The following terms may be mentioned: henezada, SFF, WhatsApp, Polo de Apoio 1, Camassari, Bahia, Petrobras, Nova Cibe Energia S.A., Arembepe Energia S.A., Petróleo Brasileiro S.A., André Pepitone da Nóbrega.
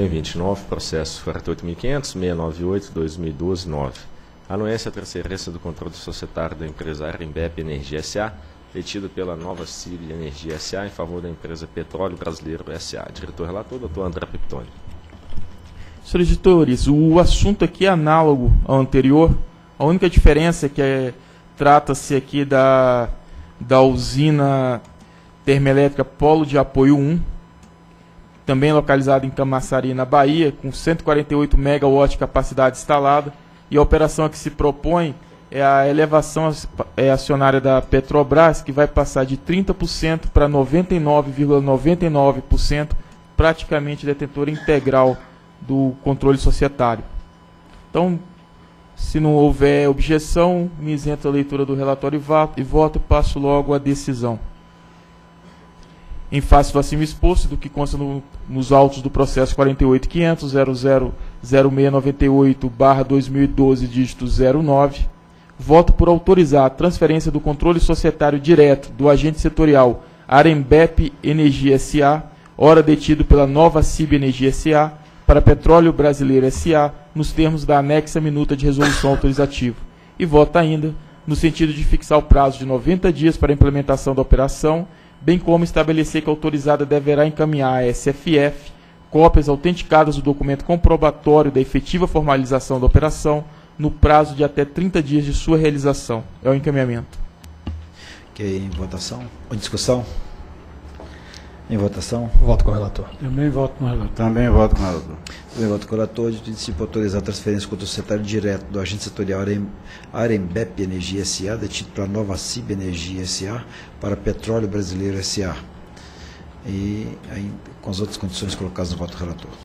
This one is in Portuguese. Item 29, processo 48.500.698/2012-9. Anuência à transferência do controle societário da empresa Arembepe Energia S.A., petido pela Nova Cibe Energia S.A. em favor da empresa Petróleo Brasileiro S.A. Diretor relator, doutor André Pepitone. Senhores editores, o assunto aqui é análogo ao anterior. A única diferença é que trata-se aqui da usina termoelétrica Polo de Apoio 1, também localizado em Camassari, na Bahia, com 148 megawatts de capacidade instalada, e a operação que se propõe é a elevação acionária da Petrobras, que vai passar de 30% para 99,99%, praticamente detentora integral do controle societário. Então, se não houver objeção, me isento a leitura do relatório e voto, passo logo à decisão. Em face do acima exposto, do que consta nos autos do processo 48.500.000698/2012, dígito 09, voto por autorizar a transferência do controle societário direto do agente setorial Arembepe Energia S.A., ora detido pela Nova Cibe Energia S.A., para Petróleo Brasileiro S.A., nos termos da anexa minuta de resolução autorizativa. E voto ainda no sentido de fixar o prazo de 90 dias para a implementação da operação, bem como estabelecer que a autorizada deverá encaminhar à SFF cópias autenticadas do documento comprobatório da efetiva formalização da operação no prazo de até 30 dias de sua realização. É o encaminhamento. Ok, em votação? Ou discussão? Em votação? Voto com o relator. Também voto com o relator. Também voto com o relator. Também voto com o relator. De autorizar a transferência contra o secretário direto do agente setorial Arembep Energia S.A., detido para Nova Cibe Energia S.A., para Petróleo Brasileiro S.A. E aí, com as outras condições colocadas no voto do relator.